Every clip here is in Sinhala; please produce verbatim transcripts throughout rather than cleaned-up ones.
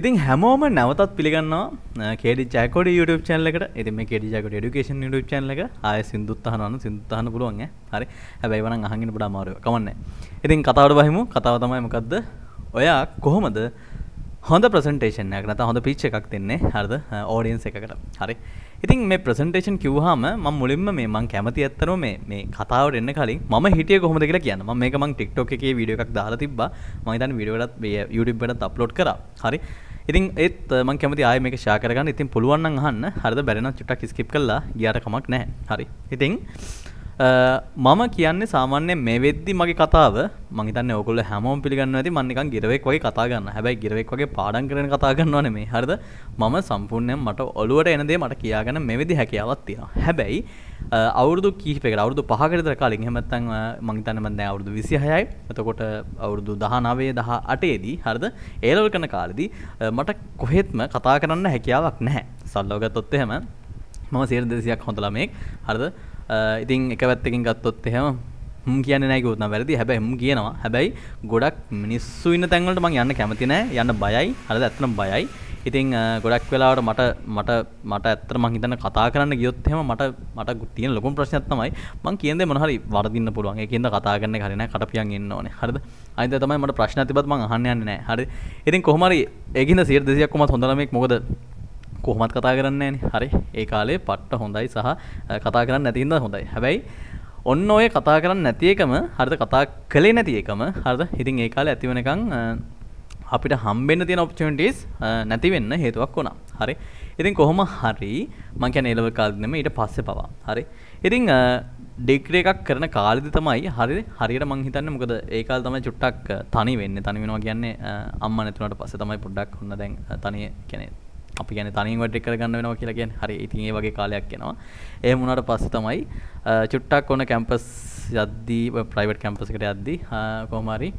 ඉතින් හැමෝම නැවතත් පිළිගන්නවා K D Jayakody YouTube channel එකට. ඉතින් මේ K D Jayakody education YouTube channel එක ආයෙ සින්දුත් අහනවා. සින්දුත් අහන්න පුළුවන් ඈ. හරි. හැබැයි වරන් අහන් ඉන්න පොඩ අමාරුයි. කමන්නේ. ඉතින් කතාවට බහිමු. කතාව තමයි මොකද්ද? ඔයා කොහොමද හොඳ presentation එකක් නැත්නම් හොඳ pitch එකක් දෙන්නේ? හරිද? audience එකකට. හරි. ඉතින් මේ presentation කිව්වහම මම මුලින්ම මේ මම කැමති ඇත්තනෝ මේ මේ කතාවට එන්න කලින් මම හිටියේ කොහොමද කියලා කියන්න. මම මේක මම TikTok එකේ video එකක් දාලා තිබ්බා. මම හිතන්නේ video එකටත් YouTube එකටත් upload කරා. හරි. ඉතින් ඒත් මම කැමති ආයෙ මේක ෂෙයා කරගන්න. ඉතින් පුළුවන් නම් අහන්න. හරිද? බැරි නම් චුට්ටක් ස්කිප් කරලා ගියාට කමක් නැහැ. හරි. ඉතින් මම කියන්නේ සාමාන්‍යයෙන් මේ වෙද්දි මගේ කතාව මම හිතන්නේ ඔයගොල්ලෝ හැමෝම පිළිගන්නවා ඇති මම නිකන් ගිරවෙක් වගේ කතා ගන්නවා. හැබැයි ගිරවෙක් වගේ පාඩම් කරගෙන කතා ගන්නවා නෙමෙයි. හරිද? මම සම්පූර්ණයෙන්ම මට ඔළුවට එන දේ මට කියාගන්න මේ වෙද්දි හැකියාවක් තියෙනවා. හැබැයි අවුරුදු කිහිපයකට අවුරුදු පහකට විතර කලින් එහෙම නැත්නම් මම හිතන්නේ මම දැන් අවුරුදු විසිහයයි. එතකොට අවුරුදු දහනවය දහඅටේ දී හරිද? ඒ ලෙවල් කරන කාලෙදී මට කොහෙත්ම කතා කරන්න හැකියාවක් නැහැ. සල්ලව ගත්තොත් එහෙම මම සියයට දෙසීයක් හොඳ ළමෙක්. හරිද? ඉතින් එක පැත්තකින් ගත්තොත් එහෙම මම කියන්නේ නැහැ කිව්වොත් නම් වැරදි. හැබැයි මම කියනවා. හැබැයි ගොඩක් මිනිස්සු ඉන්න තැන් වලට මම යන්න කැමති නැහැ. යන්න බයයි. හරිද? ඇත්තටම බයයි. ඉතින් ගොඩක් වෙලාවට මට මට මට ඇත්තට මං හිතන්නේ කතා කරන්න ගියොත් එහෙම මට මට තියෙන ලොකුම ප්‍රශ්නයක් තමයි මං කියන දේ මොන හරි වරදින්න පුළුවන්. ඒකෙන්ද කතා කරන්න හරිය නැහැ. කටපියන් ඉන්න ඕනේ. හරිද? අනිත් දේ තමයි මට ප්‍රශ්නයක් තිබ්බත් මං අහන්න යන්නේ නැහැ. හරි. ඉතින් කොහොම හරි ඒකින්ද සියයට දෙසීයක් කොහොමත් හොඳ ළමෙක්. මොකද කොහොමත් කතා කරන්නේ නැහනේ. හරි. ඒ කාලේ පට්ට හොඳයි සහ කතා කරන්නේ නැති හින්දා හොඳයි. හැබැයි ඔන්න ඔය කතා කරන්නේ නැති එකම හරිද? කතා කළේ නැති එකම හරිද? ඉතින් ඒ කාලේ ඇති වෙනකන් අපිට හම්බෙන්න තියෙන ඔපචුනිටිස් නැති වෙන්න හේතුවක් වුණා. හරි. ඉතින් කොහොම හරි මම කියන්නේ ඒ ලෙවල් කාලෙදි නෙමෙයි ඊට පස්සේ පවා. හරි. ඉතින් ඩිග්‍රී එකක් කරන කාලෙදි තමයි හරිද? හරියට මම හිතන්නේ මොකද ඒ කාලේ තමයි චුට්ටක් තනි වෙන්නේ. තනි වෙනවා කියන්නේ අම්මා නැතුණාට පස්සේ තමයි පොඩ්ඩක් හොන්න දැන් තනිය කියන්නේ අපි කියන්නේ තනියෙන් වැඩ ටික කරගන්න වෙනවා කියලා කියන්නේ. හරි. ඉතින් ඒ වගේ කාලයක් එනවා. එහෙම වුණාට පස්සේ තමයි චුට්ටක් ඔන කැම්පස් යද්දී ඔය ප්‍රයිවට් කැම්පස් එකට යද්දී කොහොම හරි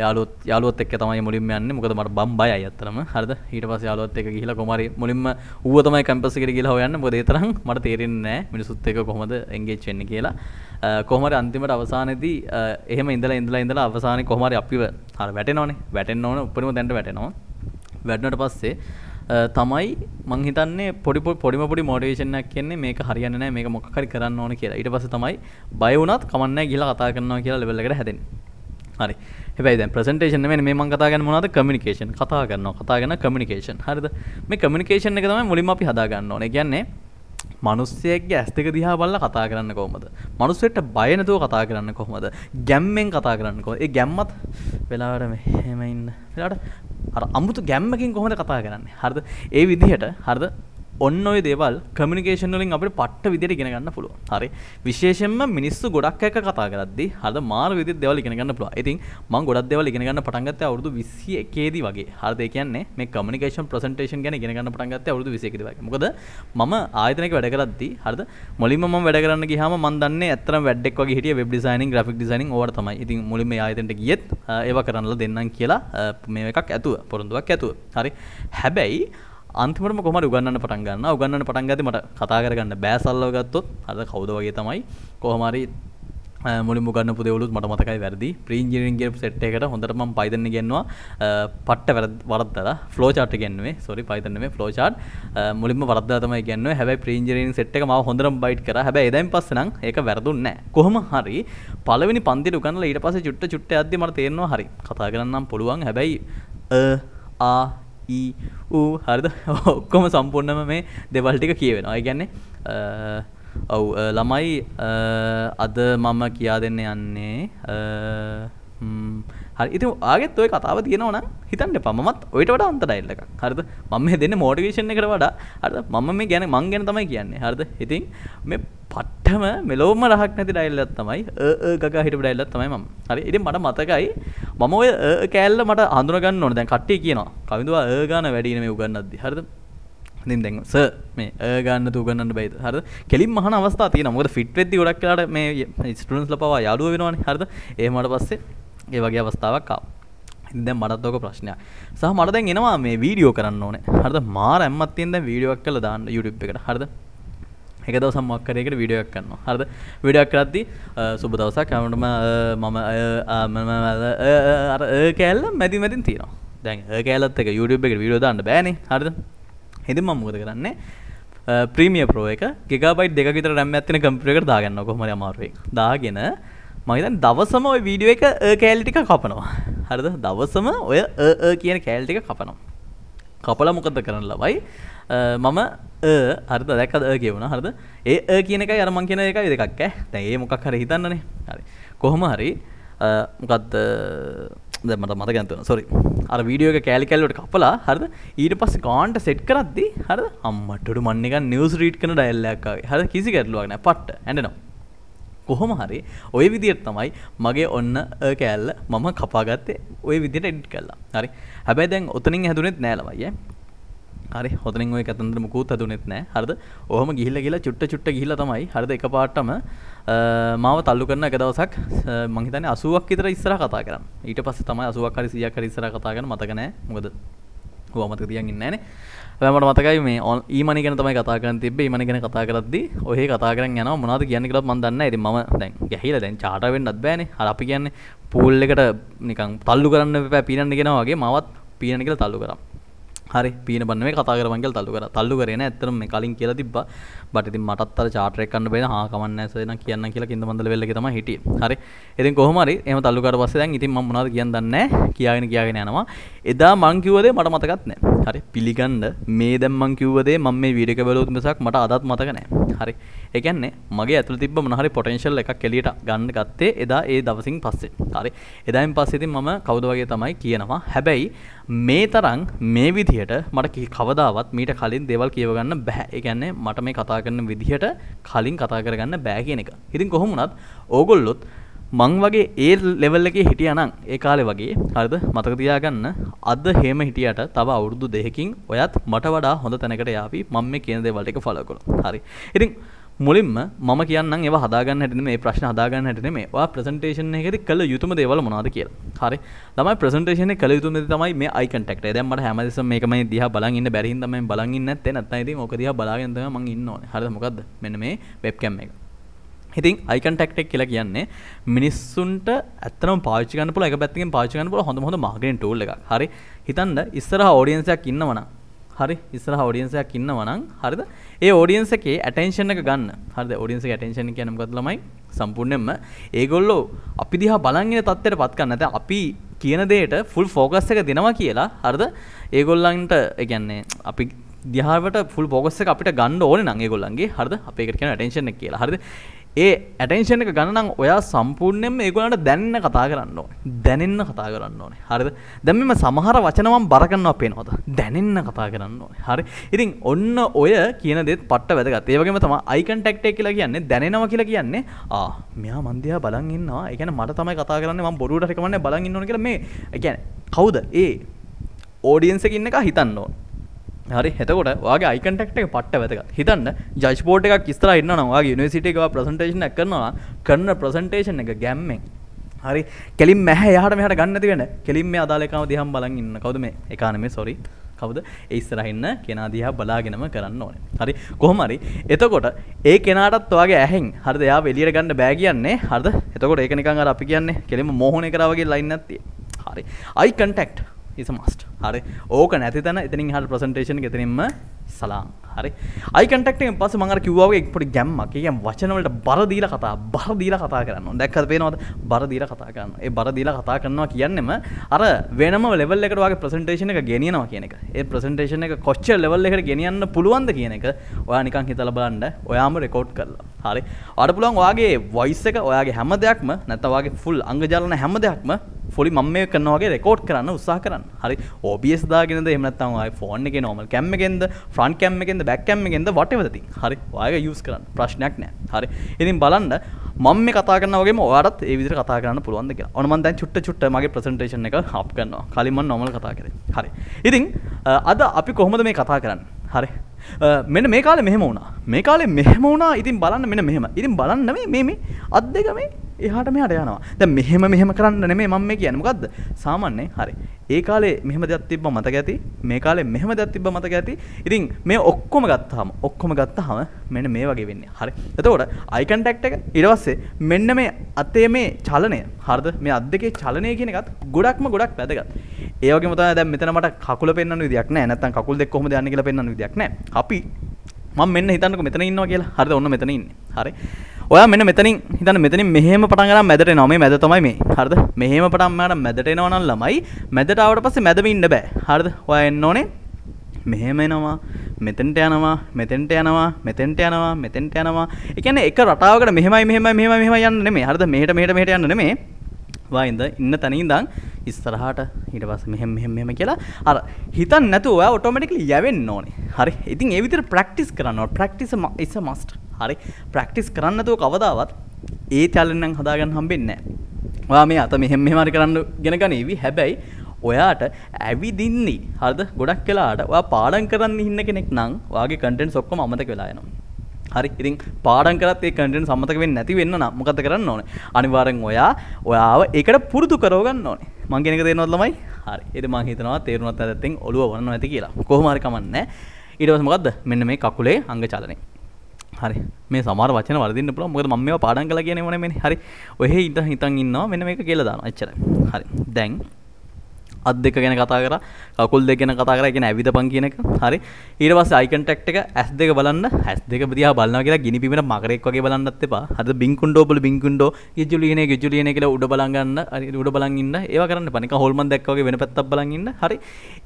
යාළුවොත් යාළුවොත් එක්ක තමයි මුලින්ම යන්නේ. මොකද මට බම් බයයි අතරම. හරිද? ඊට පස්සේ යාළුවොත් එක්ක ගිහිලා කොහොම හරි මුලින්ම ඌව තමයි කැම්පස් එකට ගිහිලා හොයන්නේ. මොකද ඒ තරම් මට තේරෙන්නේ නැහැ මිනිසුත් එක්ක කොහොමද එන්ගේජ් වෙන්නේ කියලා. කොහොම හරි අන්තිමට අවසානයේදී එහෙම ඉඳලා ඉඳලා ඉඳලා අවසානයේ කොහොම හරි අපිව හර වැටෙනවනේ. වැටෙන්න ඕනේ. උඩරිම දැන්ට වැටෙනවා. වැටුණාට පස්සේ තමයි මං හිතන්නේ පොඩි පොඩිම පොඩි මොටිවේෂන් එකක් කියන්නේ මේක හරියන්නේ නැහැ. මේක මොකක් හරි කරන්න ඕනේ කියලා. ඊට පස්සේ තමයි බය වුණත් කමක් නැහැ ගිහිලා කතා කරනවා කියලා ලෙවල් එකට හැදෙන්නේ. හරි. හැබැයි දැන් ප්‍රසන්ටේෂන් නෙමෙයි මේ මම කතා කරන්නේ මොනවද? කමියුනිකේෂන්. කතා කරනවා. කතා කරන කමියුනිකේෂන්. හරිද? මේ කමියුනිකේෂන් එක තමයි මුලින්ම අපි හදා ගන්න ඕනේ. ඒ කියන්නේ මිනිස්සෙක්ගේ ඇස් දෙක දිහා බලලා කතා කරන්න කොහොමද? මිනිස්සෙට බය නැතුව කතා කරන්න කොහොමද? ගැම්මෙන් කතා කරන්න කොහොමද? ඒ ගැම්මත් වෙලාවට මෙහෙම ඉන්න. වෙලාවට අර අමුතු ගැම්මකින් කොහොමද කතා කරන්නේ? හරිද? ඒ විදිහට හරිද? ඔන්න ඔය දේවල් කමියුනිකේෂන් වලින් අපිට පට්ට විදියට ඉගෙන ගන්න පුළුවන්. හරි. විශේෂයෙන්ම මිනිස්සු ගොඩක් එක්ක කතා කරද්දී හරිද? මාර විදියට දේවල් ඉගෙන ගන්න පුළුවන්. ඉතින් මම ගොඩක් දේවල් ඉගෙන ගන්න පටන් ගත්තේ අවුරුදු විසිඑකේ දී වගේ. හරිද? ඒ කියන්නේ මේ කමියුනිකේෂන් ප්‍රසන්ටේෂන් ගැන ඉගෙන ගන්න පටන් ගත්තේ අවුරුදු විසිඑකේ දී වගේ. මොකද මම ආයතනයක වැඩ කරද්දී හරිද? මුලින්ම මම වැඩ කරන්න ගියාම මම දන්නේ ඇත්තටම වැඩෙක් වගේ හිටියේ වෙබ් ඩිසයිනින්, ග්‍රැෆික් ඩිසයිනින් ඕවට තමයි. ඉතින් මුලින්ම මේ ආයතනට ගියෙත් ඒවා කරන්නලා දෙන්නම් කියලා මේ එකක් ඇතුව, පොරොන්දුවක් ඇතුව. හරි. හැබැයි අන්තිමටම කොහොම හරි උගන්නන්න පටන් ගන්නවා. උගන්නන්න පටන් ගද්දි මට කතා කරගන්න බෑ සල්ලව ගත්තොත්. හරිද? කවුද වගේ තමයි කොහොම හරි මුලින්ම උගන්නපු දේවලුත් මට මතකයි වැරදි. ප්‍රී ඉන්ජිනියරින් කියන සෙට් එකකට හොඳට මම Python ඉගෙනුවා. පට්ට වරද්දලා ෆ්ලෝ chart ඉගෙනුවේ. sorry Python නෙමෙයි ෆ්ලෝ chart. මුලින්ම වරද්දලා තමයි ඉගෙනුවේ. හැබැයි ප්‍රී ඉන්ජිනියරින් සෙට් එක මාව හොඳටම බයිට් කරා. හැබැයි එදායින් පස්සේ නම් ඒක වැරදුන්නේ නැහැ. කොහොම හරි පළවෙනි පන්තියේ උගන්නලා ඊට පස්සේ චුට්ට චුට්ට යද්දි මට තේරෙනවා හරි. කතා කරන්න නම් පුළුවන්. හැබැයි අ ආ ඊ ඌ හරිද? ඔක්කොම සම්පූර්ණම මේ දේවල් ටික කියවෙනවා. ඒ කියන්නේ ඔව් ළමයි අද මම කියා දෙන්න යන්නේ හරි. ඉතින් ආගෙත් ඔය කතාව තියෙනවා නම් හිතන්න එපා. මමත් ඔයිට වඩා අන්ත ඩයල් එකක්. හරිද? මම මේ දෙන්නේ මොටිවේෂන් එකට වඩා හරිද? මම මේ ගැන මං ගැන තමයි කියන්නේ. හරිද? ඉතින් මේ පට්ටම මෙලොවම රහක් නැති ඩයල් එකක් තමයි අ අ ගගා හිටපු ඩයල් එකක් තමයි මම. හරි. ඉතින් මට මතකයි මම ඔය අ කෑල්ල මට හඳුනා ගන්න ඕනේ. දැන් කට්ටිය කියනවා කවිඳුවා අ ගාන වැඩිනේ මේ උගන්නද්දි. හරිද? ඉතින් දැන් සර් මේ අ ගාන තු උගන්නන්න බෑද? හරිද? කෙලින්ම අහන අවස්ථා තියෙනවා. මොකද ෆිට් වෙද්දි ගොඩක් වෙලාට මේ ස්ටුඩන්ට්ස් ලා පවා යාළුව වෙනවනේ. හරිද? එහෙම ආවට පස්සේ ඒ වගේ අවස්ථාවක් ආවා. ඉතින් දැන් මටත් ඔක ප්‍රශ්නයක්. සහ මට දැන් එනවා මේ වීඩියෝ කරන්න ඕනේ. හරිද? මාර ඇම්මක් තියෙන දැන් වීඩියෝ එකක් කරලා දාන්න YouTube එකට. හරිද? එක දවසක් මම කරේකට වීඩියෝ එකක් කරනවා. හරිද? වීඩියෝ එකක් කරද්දී සුබ දවසක් හැමෝටම මම මම අර කැල්ල මැදි මැදින් තියෙනවා. දැන් ඒකැලත් එක YouTube එකට වීඩියෝ දාන්න බෑනේ හරිද. ඉතින් මම මොකද කරන්නේ ප්‍රීමියර් ප්‍රෝ එක ගිගාබයිට් දෙකක් විතර RAM එකක් තියෙන කම්පියුටර් එකට දාගන්නවා කොහොම හරි අමාරුවෙන්. දාගෙන මම දැන් දවසම ওই වීඩියෝ එක ඒ කැලේ ටික කපනවා හරිද. දවසම ඔය අ අ කියන කැලේ ටික කපනවා. කපලා මොකද කරන්න ලබයි මම හරිද දැක්කද අ කියවුණා හරිද. ඒ අ කියන එකයි අර මං කියන එකයි දෙකක් ඈ. දැන් ඒ මොකක් හරි හිතන්නනේ. හරි. කොහොම හරි මොකද්ද දැන් මට මතක නැතුන සෝරි. අර වීඩියෝ එක කෑලි කෑලි වලට කපලා හරිද ඊට පස්සේ කාන්ට සෙට් කරද්දී හරිද අම්මටඩු මන් එක නිවුස් රීඩ් කරන ඩයල් එකක් ආවේ. හරිද කිසි ගැටලුවක් නැහැ. පට්ට ඇඬෙනවා. කොහොම හරි ওই විදියට තමයි මගේ ඔන්න අ කෑල්ල මම කපාගත්තේ. ওই විදියට එඩිට් කළා. හරි. හැබැයි දැන් ඔතනින් හැදුනේත් නෑ ළමයි ඈ. හරි හොතනින් ඔය කතන්දර මොකුත් හදුනෙත් නැහැ හරිද. ඔහොම ගිහිල්ලා ගිහිල්ලා චුට්ට චුට්ට ගිහිල්ලා තමයි හරිද එකපාරටම මාව තල්ලු කරන එක දවසක් මං හිතන්නේ අසූවක් විතර ඉස්සරහ කතා කරන්න. ඊට පස්සේ තමයි අසූවක් හරි සීයක් හරි ඉස්සරහ කතා කරන්න මතක නැහැ. මොකද ඔවා මතක තියන් ඉන්නේ නැහනේ. මට මතකයි මේ ඊමණි ගැන තමයි කතා කරන්න තිබ්බේ. ඊමණි ගැන කතා කරද්දී ඔහේ කතා කරන් යනවා මොනවද කියන්නේ කියලාත් මන් දන්නේ නැහැ. ඉතින් මම දැන් ගිහිල්ලා දැන් චාටර් වෙන්නත් බෑනේ. හරි අපි කියන්නේ පූල් එකට නිකන් තල්ලු කරන්න එපා පීනන්න කියනවා වගේ මාවත් පීනන්න කියලා තල්ලු කරා. හරි පීන බන්නේ කතා කරපන් කියලා තල්ලු කරා. තල්ලු කරේ නෑ ඇත්තටම මේ කලින් කියලා තිබ්බා. බට ඉතින් මටත් අර චාටර් එක ගන්න බැිනා. හා කමන්න නෑ සර් නම් කියන්න කියලා කින්ද මන්දල වෙල් එකේ තමයි හිටියේ. හරි. ඉතින් කොහොම හරි එහෙම තල්ලු කරා පස්සේ දැන් ඉතින් මම මොනවද කියන්න දන්නේ නෑ. කියාගෙන කියාගෙන යනවා. එදා මං කිව්ව දේ මට මතකත් නෑ. හරි. පිළිගන්න මේ දැන් මං කිව්ව දේ මම මේ වීඩියෝ එක බලුවොත් මිසක් මට අදත් මතක නෑ. හරි. ඒ කියන්නේ මගේ ඇතුළේ තිබ්බ මොන හරි පොටෙන්ෂල් එකක් එළියට ගන්න ගත්තේ එදා ඒ දවසින් පස්සේ. හරි. එදායින් පස්සේ ඉතින් මම කවුද වගේ තමයි කියනවා. හැබැයි මේ තරම් මේ විදිහට මට කවදාවත් මීට කලින් දේවල් කියවගන්න බෑ. ඒ කියන්නේ මට මේ කතා කරන විදිහට කලින් කතා කරගන්න බෑ කියන එක. ඉතින් කොහොම වුණත් ඕගොල්ලොත් මං වගේ ඒ ලෙවල් එකේ හිටියා නම් ඒ කාලේ වගේ හරිද මතක තියාගන්න අද හැම හිටියට තව අවුරුදු දෙකකින් ඔයත් මට වඩා හොඳ තැනකට යාවි. මම මේ කියන දේවල් ටික ෆලෝ කරනවා. හරි. ඉතින් මුලින්ම මම කියන්නම් ඒවා හදාගන්න හැටි නෙමෙයි මේ ප්‍රශ්න හදාගන්න හැටි නෙමෙයි. ඔයා ප්‍රසන්ටේෂන් එකේදී කළ යුතුම දේවල් මොනවද කියලා. හරි. ළමයි ප්‍රසන්ටේෂන් එකේ කළ යුතුම දේ තමයි මේ අයි කන්ටැක්ට් එක. දැන් මට හැමදෙස්සම මේක මම දිහා බලන් ඉන්න බැරි හින්දා මම බලන් ඉන්නේ නැත්තේ. නැත්තම් ඉතින් ඕක දිහා බලාගෙන තමයි මම ඉන්න ඕනේ. හරිද? මොකද්ද? මෙන්න මේ වෙබ්කැම් එක. ඉතින් අයි කන්ටැක්ට් එක කියලා කියන්නේ මිනිස්සුන්ට ඇත්තටම පාවිච්චි කරන්න පුළුවන් එක පැත්තකින් පාවිච්චි කරන්න පුළුවන් හොඳ හොඳ මාකටින් ටූල් එකක්. හරි. හිතන්න ඉස්සරහා ඔඩියන්ස් එකක් ඉන්නවා නම් හරි ඉස්සරහ ඔඩියන්ස් එකක් ඉන්නවා නම් හරිද ඒ ඔඩියන්ස් එකේ ඇටෙන්ෂන් එක ගන්න. හරිද ඔඩියන්ස් එකේ ඇටෙන්ෂන් කියන්නේ මොකක්ද ළමයි? සම්පූර්ණයෙන්ම ඒගොල්ලෝ අපි දිහා බලන් ඉන්න තත්ත්වයට පත් කරන්න. දැන් අපි කියන දෙයට ෆුල් ફોකස් එක දෙනවා කියලා හරිද ඒගොල්ලන්ට ඒ කියන්නේ අපි දිහාවට ෆුල් ફોකස් එක අපිට ගන්න ඕනේ නම් ඒගොල්ලන්ගේ හරිද අපි ඒකට කියන ඇටෙන්ෂන් එක කියලා. හරිද ඒ ඇටෙන්ෂන් එක ගන්න නම් ඔයා සම්පූර්ණයෙන්ම ඒගොල්ලන්ට දැනෙන්න කතා කරන්න ඕනේ. දැනෙන්න කතා කරන්න ඕනේ. හරිද? දැන් මේ සමහර වචන මම බර කරනවා පේනවද? දැනෙන්න කතා කරන්න ඕනේ. හරි. ඉතින් ඔන්න ඔය කියන දේත් පට්ට වැදගත්. ඒ වගේම තමයි අයි කන්ටැක්ට් එක කියලා කියන්නේ දැනෙනවා කියලා කියන්නේ ආ මෙයා මන් දිහා බලන් ඉන්නවා. ඒ කියන්නේ මට තමයි කතා කරන්නේ මම බොරුවට හරි කමන්නේ බලන් ඉන්න ඕනේ කියලා මේ ඒ කියන්නේ කවුද? ඒ ඔඩියන්ස් එකේ ඉන්න එක හිතන්න ඕනේ. හරි එතකොට ඔයාගේ අයි කන්ටැක්ට් එක පට්ට වැදගත්. හිතන්න ජජ් බෝඩ් එකක් ඉස්සරහා ඉන්නවා නම් ඔයාගේ යුනිවර්සිටි එකේ ඔයා ප්‍රසන්ටේෂන් එකක් කරනවා කරන ප්‍රසන්ටේෂන් එක ගැම්මෙන් හරි කෙලින් මැහැ යහට මෙහාට ගන්න නැති වෙන කෙලින් මේ අදාළ එකම දිහාම බලන් ඉන්න කවුද මේ එකා නෙමෙයි සෝරි කවුද ඒ ඉස්සරහා ඉන්න කෙනා දිහා බලාගෙනම කරන්න ඕනේ. හරි කොහොම හරි එතකොට ඒ කෙනාටත් ඔයාගේ ඇහෙන් හරිද එයාව එළියට ගන්න බෑ කියන්නේ හරිද. එතකොට ඒක නිකන් අර අපි කියන්නේ කෙලින්ම මෝහණය කරා වගේ ලයින් එකක් තියෙන්නේ. හරි eye contact is a must. හරි ඕක නැති තැන එතනින් ඉහළ ප්‍රසන්ටේෂන් එක එතනින්ම සලාම්. හරි අයි කන්ටැක්ට් එකෙන් පස්සේ මම අර කිව්වා වගේ පොඩි ගැම්මක්. ඒ කියන්නේ වචන වලට බර දීලා කතා බර දීලා කතා කරන්න ඕනේ. දැක්කද පේනවද? බර දීලා කතා කරනවා. ඒ බර දීලා කතා කරනවා කියන්නේම අර වෙනම ලෙවල් එකකට ඔයාගේ ප්‍රසන්ටේෂන් එක ගෙනියනවා කියන එක. ඒ ප්‍රසන්ටේෂන් එක කොච්චර ලෙවල් එකකට ගෙනියන්න පුළුවන්ද කියන එක ඔයා නිකන් හිතලා බලන්න. ඔයාම රෙකෝඩ් කරලා. හරි. ඔයාට පුළුවන් ඔයාගේ වොයිස් එක ඔයාගේ හැම දෙයක්ම නැත්නම් ඔයාගේ ෆුල් අංගජාලන හැම දෙයක්ම ෆුලි මම මේ කරනවා වගේ රෙකෝඩ් කරන්න උත්සාහ කරන්න. හරි. O B S දාගෙනද එහෙම නැත්නම් ඔයාගේ ෆෝන් එකේ normal cam එකෙන්ද ෆ්‍රන්ට් කැම් එකෙන්ද බැක් කැම් එකෙන්ද whatever the thing. හරි. ඔයාගේ යූස් කරන්න ප්‍රශ්නයක් නැහැ. හරි. ඉතින් බලන්න මම මේ කතා කරනවා වගේම ඔයාලත් ඒ විදිහට කතා කරන්න පුළුවන්ද කියලා. ඔන්න මම දැන් චුට්ට චුට්ට මගේ ප්‍රසන්ටේෂන් එක අප් කරනවා. කලින් මම normal කතා කරේ. හරි. ඉතින් අද අපි කොහොමද මේ කතා කරන්නේ? හරි. මෙන්න මේ කාලේ මෙහෙම වුණා. මේ කාලේ මෙහෙම වුණා. ඉතින් බලන්න මෙන්න මෙහෙම. ඉතින් බලන්න මේ මේ මේ අත් දෙක මේ එහාට මෙහාට යනවා. දැන් මෙහෙම මෙහෙම කරන්න නෙමෙයි මම මේ කියන්නේ. මොකද්ද? සාමාන්‍යයෙන් හරි. ඒ කාලේ මෙහෙම දෙයක් තිබ්බ මතක ඇති. මේ කාලේ මෙහෙම දෙයක් තිබ්බ මතක ඇති. ඉතින් මේ ඔක්කොම ගත්තාම ඔක්කොම ගත්තාම මෙන්න මේ වගේ වෙන්නේ. හරි. එතකොට අයි කන්ටැක්ට් එක ඊට පස්සේ මෙන්න මේ අතේ මේ චලනය. හරිද? මේ අත් දෙකේ චලනය කියන එකත් ගොඩක්ම ගොඩක් වැදගත්. ඒ වගේම තමයි දැන් මෙතන මට කකුල පෙන්වන්න විදියක් නැහැ. නැත්තම් කකුල් දෙක කොහොමද යන්නේ කියලා පෙන්වන්න විදියක් නැහැ. අපි මම මෙන්න හිතන්නකො මෙතන ඉන්නවා කියලා. හරිද? ඔන්න මෙතන ඉන්නේ. හරි. ඔයා මෙන්න මෙතනින් හිතන්න මෙතනින් මෙහෙම පටන් ගන්න මැදට එනවා. මේ මැද තමයි මේ. හරිද? මෙහෙම පටන් ගන්න මැදට එනවා නම් ළමයි මැදට ආවට පස්සේ මැදම ඉන්න බෑ. හරිද? ඔයා එන්න ඕනේ මෙහෙම එනවා මෙතෙන්ට යනවා මෙතෙන්ට යනවා මෙතෙන්ට යනවා මෙතෙන්ට යනවා. ඒ කියන්නේ එක රටාවකට මෙහෙමයි මෙහෙමයි මෙහෙමයි මෙහෙමයි යන්න නෙමෙයි. හරිද? මෙහෙට මෙහෙට මෙහෙට යන්න නෙමෙයි. ඔයා ඉඳ ඉන්න තැන ඉඳන් ඉස්සරහට ඊට පස්සේ මෙහෙම මෙහෙම මෙහෙම කියලා අර හිතන්න නැතුව ඔයා ඔටෝමැටිකලි යවෙන්න ඕනේ. හරි. ඉතින් ඒ විදිහට ප්‍රැක්ටිස් කරනවා. Practice is a must. හරි. ප්‍රැක්ටිස් කරන්න නැතුව කවදාවත් ඒ චලනයන් හදාගන්න හම්බෙන්නේ නැහැ. ඔයා මේ අත මෙහෙම මෙහෙම හරි කරන්න ඉගෙන ගනීවි. හැබැයි ඔයාට ඇවිදින්නේ හරිද? ගොඩක් වෙලාට ඔයා පාඩම් කරන්න ඉන්න කෙනෙක් නම් ඔයාගේ කන්ටෙන්ට්ස් ඔක්කොම අමතක වෙලා යනවා. හරි. ඉතින් පාඩම් කරත් ඒ කන්ටෙන්ට්ස් අමතක වෙන්නේ නැති වෙන්න නම් මොකද කරන්න ඕනේ? අනිවාර්යෙන් ඔයා ඔයාව ඒකට පුරුදු කරව ගන්න ඕනේ. මං කියන එක තේරෙනවද ළමයි? හරි. ඒක මං හිතනවා තේරුණත් නැත්නම් ඔළුව වරනවා නැති කියලා. කොහොම හරි කමක් නැහැ. ඊට පස්සේ මොකද්ද? මෙන්න මේ කකුලේ අංග චලනය. හරි. මේ සමහර වචන වරදින්න පුළුවන්. මොකද මම මේවා පාඩම් කළා කියන්නේ මොනේ මේනේ. හරි. ඔය හේ ඉඳන් හිතන් ඉන්නවා මෙන්න මේක කියලා දානවා. එච්චරයි. හරි. දැන් අත් දෙක ගැන කතා කරා, කකුල් දෙක ගැන කතා කරා. ඒ කියන්නේ ඇවිදපන් කියන එක. හරි. ඊට පස්සේ අයි කන්ටැක්ට් එක ඇස් දෙක බලන්න. ඇස් දෙක දිහා බලනවා කියලා ගිනි පිපෙන මකරෙක් වගේ බලන්නත් එපා. හරිද? බින්කුන්ඩෝ බල බින්කුන්ඩෝ, ගිජුලියනේ ගිජුලියනේ කියලා උඩ බලන් ගන්න. හරි. උඩ බලන් ඉන්න. ඒවා කරන්න එපා. නිකන් හොල්මන් දැක්ක වගේ වෙන පැත්තක් බලන් ඉන්න. හරි.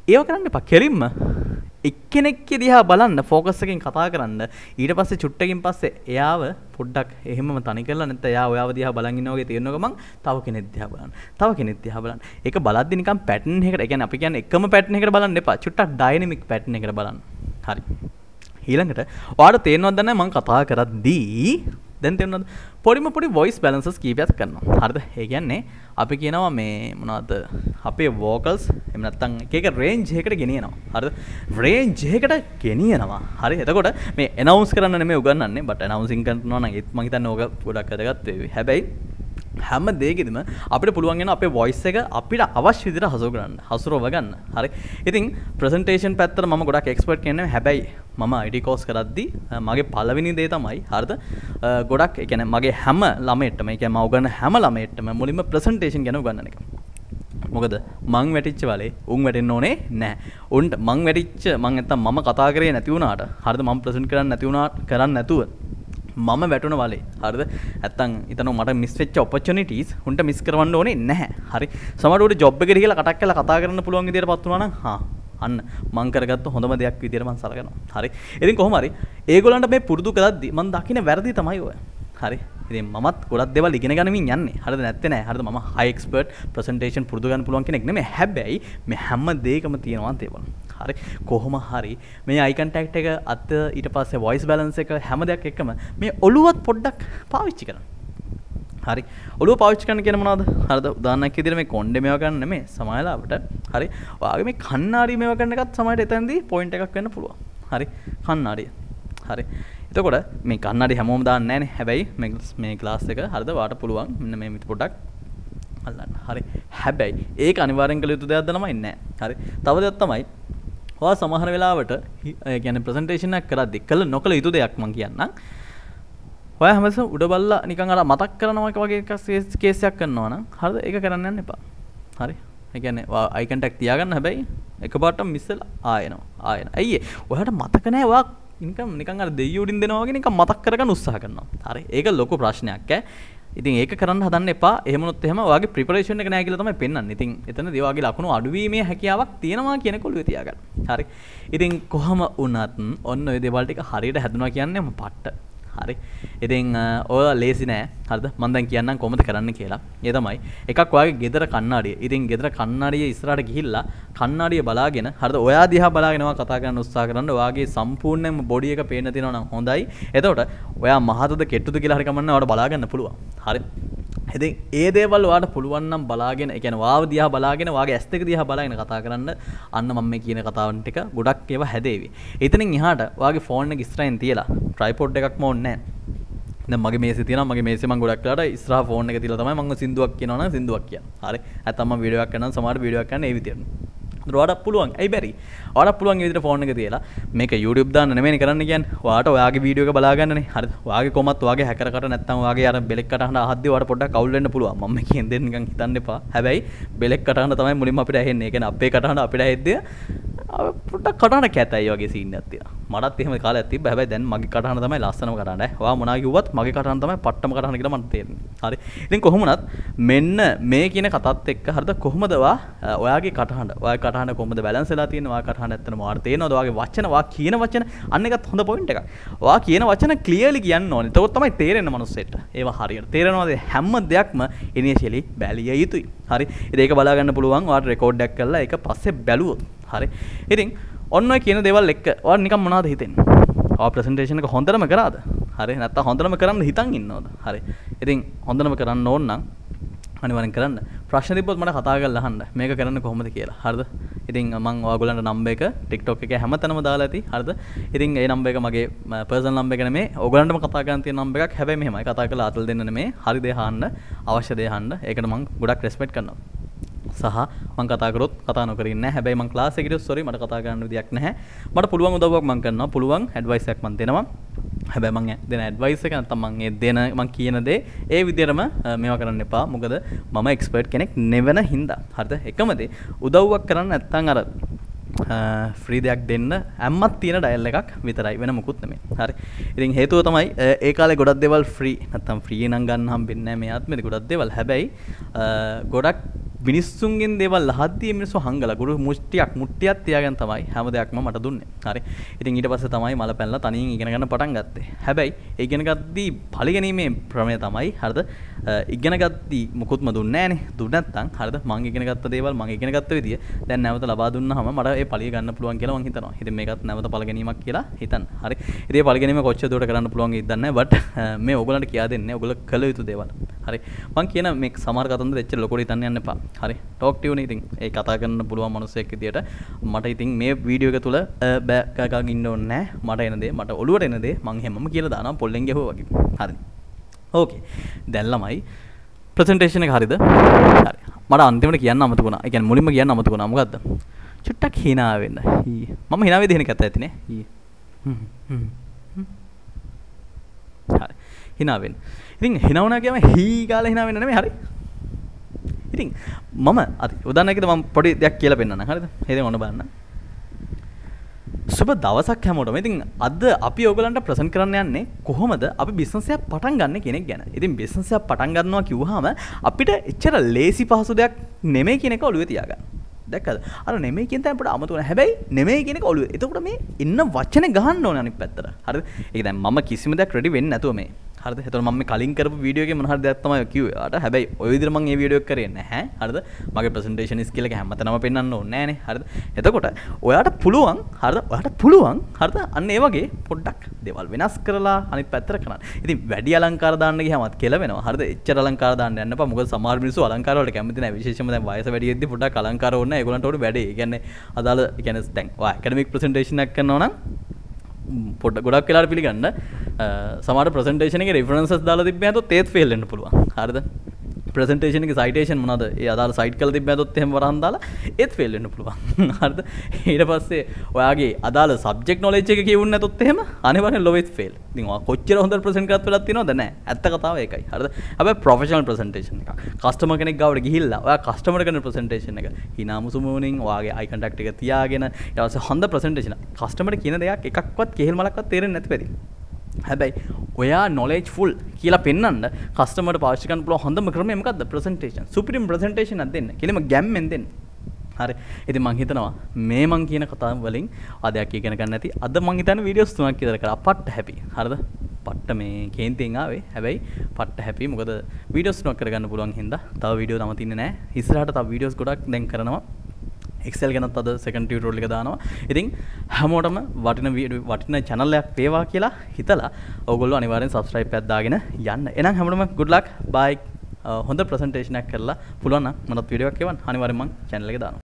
ඒවා කරන්න එපා. කෙලින්ම එක්කෙනෙක්ගේ දිහා බලන්න ෆෝකස් එකෙන් කතා කරන්න. ඊට පස්සේ චුට්ටකින් පස්සේ එයාව පොඩ්ඩක් එහෙමම තනි කරලා නැත්නම් එයා ඔයාව දිහා බලන් ඉන්නා වගේ තේරෙන ගමන් තව කෙනෙක් දිහා බලන්න. තව කෙනෙක් දිහා බලන්න. ඒක බලද්දි නිකන් පැටර්න් එකකට, ඒ කියන්නේ අපි කියන්නේ එකම පැටර්න් එකකට බලන්න එපා. චුට්ටක් ඩයිනමික් පැටර්න් එකකට බලන්න. හරි. ඊළඟට ඔයාලට තේරෙනවද නැහැ මම කතා කරද්දී දැන් තේරෙනවද? පොඩිම පොඩි වොයිස් බැලන්සස් කීපයක් කරනවා. හරිද? ඒ කියන්නේ අපි කියනවා මේ මොනවද අපේ වෝකල්ස් එම නැත්තම් එක එක රේන්ජ් එකකට ගෙනියනවා. හරිද? රේන්ජ් එකකට ගෙනියනවා. හරි. එතකොට මේ ඇනවුන්ස් කරන්න නෙමෙයි උගන්වන්නේ. බට් ඇනවුන්සින් කරනවා නම් ඒත් මම හිතන්නේ ඕක ගොඩක් වැදගත් වෙයි. හැබැයි හැම දෙයකදීම අපිට පුළුවන් වෙන අපේ වොයිස් එක අපිට අවශ්‍ය විදිහට හසුර ගන්න. හසුරව ගන්න. හරි. ඉතින් ප්‍රසන්ටේෂන් පැත්තට මම ගොඩක් එක්ස්පර්ට් කියන්නේ. හැබැයි මම I T course කරද්දී මගේ පළවෙනි දේ තමයි හරිද? ගොඩක් ඒ කියන්නේ මගේ හැම ළමයෙක්ටම, ඒ කියන්නේ මම උගන්වන හැම ළමයෙක්ටම මුලින්ම ප්‍රසන්ටේෂන් ගැන උගන්වන එක. මොකද මං වැටිච්ච වලේ උන් වැටෙන්න ඕනේ නැහැ. උන්ට මං වැටිච්ච මං නැත්තම් මම කතා කරේ නැති වුණාට හරිද? මම ප්‍රසන්ට් කරන්න නැති වුණා කරන්න නැතුව මම වැටුණ වලේ හරිද? නැත්තම් ඊතන මට මිස් වෙච්ච ඔපචුනිටිස් උන්ට මිස් කරවන්න ඕනේ නැහැ. හරි. සමහර උඩ ජොබ් එකට ගිහලා කටක් කරලා කතා කරන්න පුළුවන් විදියට පත් වුණා නම් හා අන්න මං කරගත්ත හොඳම දෙයක් විදියට මං සලකනවා. හරි. ඉතින් කොහොම හරි ඒගොල්ලන්ට මේ පුරුදු කරද්දි මං දකින්න වැරදි තමයි ඔය. හරි. ඉතින් මමත් ගොඩක් දේවල් ඉගෙන ගන්නමින් යන්නේ. හරිද? නැත්තේ නෑ. හරිද? මම හයි එක්ස්පර්ට් ප්‍රසන්ටේෂන් පුරුදු ගන්න පුළුවන් කෙනෙක් නෙමෙයි. හැබැයි මේ හැම දෙයකම තියෙනවා තේවල. හරි. කොහොම හරි මේ අයි කන්ටැක්ට් එක අත ඊට පස්සේ වොයිස් බැලන්ස් එක හැම දෙයක් එක්කම මේ ඔළුවත් පොඩ්ඩක් පාවිච්චි කරන්න. හරි. ඔළුව පාවිච්චි කරන්න කියන්නේ මොනවද? හරිද? උදාහරණයක් විදිහට මේ කොණ්ඩේ මේවා ගන්න නෙමෙයි. සමායලාවට හරි. ඔයාගේ මේ කණ්ණාඩිය මේවා ගන්න එකත් සමායට එතනදී පොයින්ට් එකක් වෙන්න පුළුවන්. හරි. කණ්ණාඩිය. හරි. එතකොට මේ කන්නඩි හැමෝම දාන්න නැහැ නේ. හැබැයි මේ මේ ක්ලාස් එක හරිද? වාට පුළුවන් මෙන්න මේ මිට පොඩක් අල්ලන්න. හරි. හැබැයි ඒක අනිවාර්යෙන් කළ යුතු දෙයක්ද ළමයි? නැහැ. හරි. තව දෙයක් තමයි ඔයා සමහර වෙලාවට ඒ කියන්නේ ප්‍රසන්ටේෂන් එකක් කරද්දී කළ නොකළ යුතු දෙයක් මම කියන්නම්. ඔයා හැමසම උඩ බලලා නිකන් අර මතක් කරනවා වගේ එකක් කේස් එකක් කරනවා නම් හරිද? ඒක කරන්න යන්න එපා. හරි. ඒ කියන්නේ අයි කන්ටැක්ට් තියාගන්න. හැබැයි එකපාරටම මිස් වෙලා ආයෙනවා. ආයෙනවා. අයියේ ඔයාට මතක නැහැ ඔයා නිකම් නිකන් අර දෙයියුඩින් දෙනවා වගේ නිකන් මතක් කරගන්න උත්සාහ කරනවා. හරි. ඒක ලොකු ප්‍රශ්නයක් ඈ. ඉතින් ඒක කරන්න හදන්න එපා. එහෙමනොත් එහෙම ඔයාගේ ප්‍රිපරේෂන් එක නැහැ කියලා තමයි පෙන්වන්නේ. ඉතින් එතනදී ඔයාගේ ලකුණු අඩුවීමේ හැකියාවක් තියෙනවා කියන කොළුවේ තියාගන්න. හරි. ඉතින් කොහම වුණත් ඔන්න ඔය දේවල් ටික හරියට හැදුණා කියන්නේ මම පට්ට. හරි. ඉතින් ඔය ලේසි නෑ. හරිද? මම දැන් කියන්නම් කොහොමද කරන්න කියලා. ඒ තමයි එකක් ඔයාගේ ගෙදර කණ්ණාඩිය. ඉතින් ගෙදර කණ්ණාඩිය ඉස්සරහට ගිහිල්ලා කණ්ණාඩිය බලාගෙන හරිද? ඔයා දිහා බලාගෙන ඔයා කතා කරන්න උත්සාහ කරන්න. ඔයාගේ සම්පූර්ණම බොඩි එක පේන්න තියෙනවා නම් හොඳයි. එතකොට ඔයා මහතද කෙට්ටුද කියලා හරි කමන්න ඔයාට බලා ගන්න පුළුවන්. හරි. ඉතින් ඒ දේවල් ඔයාට පුළුවන් නම් බලාගෙන, ඒ කියන්නේ ඔයාව දිහා බලාගෙන ඔයාගේ ඇස් දෙක දිහා බලාගෙන කතා කරන්න. අන්න මම මේ කියන කතාවන් ටික ගොඩක් ඒවා හැදේවි. එතනින් එහාට ඔයාගේ ෆෝන් එක ඉස්සරහින් තියලා ට්‍රයිපොඩ් එකක්ම ඕනේ නැහැ. දැන් මගේ මේසේ තියෙනවා. මගේ මේසේ මම ගොඩක් වෙලාට ඉස්සරහා ෆෝන් එක තියලා තමයි මම සින්දුවක් කියනවා නම් සින්දුවක් කියන්නේ. හරි. නැත්නම් මම වීඩියෝ එකක් කරනවා නම් සමහර වීඩියෝ එකක් කරන ඒ විදියට. වාට පුළුවන් ඇයි බැරි වාට පුළුවන් විදිහට ෆෝන් එක තියලා මේක YouTube දාන්න නෙමෙයි කරන්න කියන්නේ වාට ඔයාගේ වීඩියෝ එක බලාගන්නනේ හරිද වාගේ කොමත් වාගේ හැකරකට නැත්තම් වාගේ අර බෙලෙක් කටහඬ අහද්දී වාට පොඩ්ඩක් අවුල් වෙන්න පුළුවන් මම මේකෙන් දෙන්න නිකන් හිතන්න එපා හැබැයි බෙලෙක් කටහඬ තමයි මුලින්ම අපිට ඇහෙන්නේ ඒ කියන්නේ අපේ කටහඬ අපිට ඇහෙද්දී පොඩ්ඩක් කටහඬ කැතයි වගේ සීන් එකක් තියෙනවා මටත් එහෙම කාලයක් තිබ්බා හැබැයි දැන් මගේ කටහඬ තමයි ලස්සනම කටහඬ ඔයා මොනා කිව්වත් මගේ කටහඬ තමයි පට්ටම කටහඬ කියලා මට තේරෙන්නේ හරි ඉතින් කොහොම වුණත් මෙන්න මේ කියන කතාවත් එක්ක හරිද කොහොමද වා ඔයාගේ කටහඬ ඔයාගේ කටහඬ කොහොමද බැලන්ස් වෙලා තියෙන්නේ ඔයා කටහඬ ඇත්තටම වාට තේනවද ඔයාගේ වචන ඔයා කියන වචන අන්න එකත් හොඳ පොයින්ට් එකක් ඔයා කියන වචන ක්ලියර්ලි කියන්න ඕනේ එතකොට තමයි තේරෙන්නේ මනුස්සෙට ඒවා හරියට තේරෙනවද හැම දෙයක්ම ඉනිෂියලි බැලිය යුතුයි හරි ඉතින් ඒක බලා ගන්න පුළුවන් ඔයාට රෙකෝඩ් එකක් කරලා ඒක පස්සේ බැලුවොත් හරි ඉතින් ඔන්න ඔය කියන දේවල් එක්ක ඔයාට නිකන් මොනවද හිතෙන්නේ ඔයා ප්‍රසන්ටේෂන් එක හොඳටම කරාද හරි නැත්නම් හොඳටම කරන්න හිතන් ඉන්නවද හරි ඉතින් හොඳටම කරන්න ඕන නම් අනිවාර්යෙන් කරන්න ප්‍රශ්න තිබ්බොත් මට කතා කරලා අහන්න මේක කරන්න කොහොමද කියලා හරිද ඉතින් මම ඔයගොල්ලන්ට නම්බර් එක TikTok එකේ හැමතැනම දාලා ඇති හරිද ඉතින් ඒ නම්බර් එක මගේ පර්සනල් නම්බර් එක නෙමෙයි ඔයගොල්ලන්ටම කතා කරන්න තියෙන නම්බර් එකක් හැබැයි මෙහෙමයි කතා කරලා ආතල් දෙන්න නෙමෙයි හරි දේ අහන්න අවශ්‍ය දේ අහන්න ඒකට මම ගොඩක් රෙස්පෙක්ට් කරනවා සහ මම කතා කරොත් කතා නොකර ඉන්නේ නැහැ හැබැයි මම ක්ලාස් එකේදී sorry මට කතා කරන්න විදියක් නැහැ මට පුළුවන් උදව්වක් මම කරනවා පුළුවන් ඇඩ්වයිස් එකක් මම දෙනවා හැබැයි මම දෙන ඇඩ්වයිස් එක නැත්නම් මම ඒ දෙන මම කියන දේ ඒ විදිහටම මේවා කරන්න එපා මොකද මම එක්ස්පර්ට් කෙනෙක් නෙවෙන හින්දා හරිද එකම දේ උදව්වක් කරන්න නැත්නම් අර ෆ්‍රී දෙයක් දෙන්න හැමත් තියෙන ඩයල් එකක් විතරයි වෙන මොකුත් නෙමෙයි හරි ඉතින් හේතුව තමයි ඒ කාලේ ගොඩක් දේවල් ෆ්‍රී නැත්නම් ෆ්‍රී නම් ගන්න හම්බෙන්නේ නැහැ මේ ආත්මෙදි ගොඩක් දේවල් හැබැයි ගොඩක් මිනිස්සුන්ගෙන් දේවල් අහද්දී මිනිස්සු හංගලා ගුරු මුට්ටියක් මුට්ටියක් තියාගෙන තමයි හැම දෙයක්ම මට දුන්නේ. හරි. ඉතින් ඊට පස්සේ තමයි මල පැනලා තනියෙන් ඉගෙන ගන්න පටන් ගත්තේ. හැබැයි ඒ ඉගෙන ගත්තී පරිගැනීමේ ප්‍රමේය තමයි හරිද? ඉගෙන ගත්තී මොකුත්ම දුන්නේ නැහනේ. දුන්නේ නැත්නම් හරිද? මම ඉගෙන ගත්ත දේවල් මම ඉගෙන ගත්ත විදිය දැන් නැවත ලබා දුන්නාම මට ඒ පරිග ගන්න පුළුවන් කියලා මම හිතනවා. ඉතින් මේකත් නැවත පරිගැනීමක් කියලා හිතන්න. හරි. ඉතින් මේ පරිගැනීම කොච්චර දුරට කරන්න පුළුවන් කියලා දන්නේ නැහැ. බට් මේ ඕගොල්ලන්ට කියා දෙන්නේ ඕගොල්ලෝ කළ යුතු දේවල්. හරි. මම කියන මේ සමහර කතන්දර එච්චර ලොකෝට හිතන්න යන්න එපා. හරි ටෝක් ටියුනේ ඉතින් ඒ කතා කරන්න පුළුවන් මනුස්සයෙක් විදියට මට ඉතින් මේ වීඩියෝ එක තුල බෑක් එකක් ඉන්න ඕනේ නැහැ මට එන දේ මට ඔළුවට එන දේ මං හැමම කියලා දානවා පොල්ලෙන් ගැහුවා වගේ හරි ඕකේ දැන් ළමයි ප්‍රසන්ටේෂන් එක හරිද හරි මට අන්තිමට කියන්න අමතක වුණා ඒ කියන්නේ මුලින්ම කියන්න අමතක වුණා මොකද්ද චුට්ටක් hina වෙන්න ඊ මම hina වෙදී හන කතා ඇතිනේ ඊ හ්ම් හ්ම් හරි hina වෙන්න ඉතින් hina වුණා කියම හී කාලා hina වෙන්න නෙමෙයි හරි ඉතින් මම අද උදාහරණයකට මම පොඩි දෙයක් කියලා පෙන්නන්න හරිද? හේදේ මොන බලන්න. සුබ දවසක් හැමෝටම. ඉතින් අද අපි ඔයගලන්ට ප්‍රසන්ට් කරන්න යන්නේ කොහොමද අපි බිස්නස් එකක් පටන් ගන්න කෙනෙක් ගැන. ඉතින් බිස්නස් එකක් පටන් ගන්නවා කිව්වහම අපිට එච්චර ලේසි පහසු දෙයක් නෙමෙයි කියන එක ඔළුවේ තියාගන්න. දැක්කද? අර නෙමෙයි කියන තැන අපිට අමතක වෙනවා. හැබැයි නෙමෙයි කියන එක ඔළුවේ. එතකොට මේ ඉන්න වචනේ ගහන්න ඕනේ අනිත් පැත්තට. හරිද? ඒක දැන් මම කිසිම දෙයක් රෙඩි වෙන්නේ නැතුව මේ හරිද එතකොට මම මේ කලින් කරපු වීඩියෝ එකේ මොන හරි දෙයක් තමයි කිව්වේ. ආට හැබැයි ඔය විදිහට මම මේ වීඩියෝ එක කරේ නැහැ. හරිද? මගේ ප්‍රසන්ටේෂන් ස්කිල් එක හැමතැනම පෙන්වන්න ඕනේ නැහනේ. හරිද? එතකොට ඔයාට පුළුවන් හරිද? ඔයාට පුළුවන් හරිද? අන්න ඒ වගේ පොඩ්ඩක් දේවල් වෙනස් කරලා අනිත් පැත්තට කරන්න. ඉතින් වැඩි අලංකාර දාන්න ගියාමත් කියලා වෙනවා. හරිද? එච්චර අලංකාර දාන්න යන්න එපා. මොකද සමහර මිනිස්සු අලංකාර වලට කැමති නැහැ. විශේෂයෙන්ම දැන් වයස වැඩි වෙද්දී පොඩ්ඩක් අලංකාර ඕනේ නැහැ. ඒගොල්ලන්ට උඩ වැඩේ. ඒ කියන්නේ අදාළ ඒ කියන්නේ දැන් ඔයා ඇකඩමික් ප්‍රසන්ටේෂන් එකක් කරනවා නම් පොඩ ගොඩක් වෙලාට පිළිගන්න සමහර ප්‍රසන්ටේෂන් එකේ රෙෆරන්සස් දාලා තිබ්බ නැතොත් ඒත් ෆේල් වෙන්න පුළුවන් හරිද ප්‍රසන්ටේෂන් එකේ සයිටේෂන් මොනවද ඒ අදාළ සයිට් කරලා තිබ්බ නැතොත් එහෙම වරහන් දාලා ඒත් ෆේල් වෙන්න පුළුවන් හරිද ඊට පස්සේ ඔයාගේ අදාළ සබ්ජෙක්ට් නොලෙජ් එක කියවුන්නේ නැතොත් එහෙම අනිවාර්යෙන් ලොවෙත් ෆේල් ඉතින් ඔයා කොච්චර හොඳට ප්‍රසන්ට් කරත් වෙලක් තියනවද නැහැ ඇත්ත කතාව ඒකයි හරිද හැබැයි ප්‍රොෆෙෂනල් ප්‍රසන්ටේෂන් එකක් කස්ටමර් කෙනෙක් ගාවට ගිහිල්ලා ඔයා කස්ටමර් කෙනෙක් ප්‍රසන්ටේෂන් එක හිනාමුසුමුණින් ඔයාගේ අයි කන්ටැක්ට් එක තියාගෙන ඊට පස්සේ හොඳ ප්‍රසන්ටේෂන් කස්ටමර්ට කියන දෙයක් එකක්වත් කෙහෙල් මලක්වත් තේරෙන්නේ නැති පැති හැබැයි ඔයා නොලෙජ් ෆුල් කියලා පෙන්වන්න කස්ටමර්ට පාවිච්චි කරන්න පුළුවන් හොඳම ක්‍රමය මොකද්ද ප්‍රසන්ටේෂන් සුපිරිම් ප්‍රසන්ටේෂන් එකක් දෙන්න කෙලිම ගැම්මෙන් දෙන්න හරි ඉතින් මම හිතනවා මේ මම කියන කතාව වලින් ආදයක් ඉගෙන ගන්න නැති අද මම හිතන්නේ වීඩියෝස් තුනක් විතර කරා පට්ට හැපි හරිද පට්ට මේ කේන්තියෙන් ආවේ හැබැයි පට්ට හැපි මොකද වීඩියෝස් තුනක් කරගන්න පුළුවන් හින්දා තව වීඩියෝ තම තින්නේ නැහැ ඉස්සරහට තව වීඩියෝස් ගොඩක් දැන් කරනවා එක්සෙල් ගැනත් අද සෙකන්ඩ් ටියුටෝරියල් එක දානවා. ඉතින් හැමෝටම වටින වටින channel එකක් වේවා කියලා හිතලා ඔයගොල්ලෝ අනිවාර්යෙන් subscribe එකක් දාගෙන යන්න. එහෙනම් හැමෝටම good luck bye. හොඳ ප්‍රසන්ටේෂන් එකක් කරලා පුළුවන් නම් මටත් වීඩියෝ එකක් එවන්න. අනිවාර්යෙන් මම channel එක දානවා.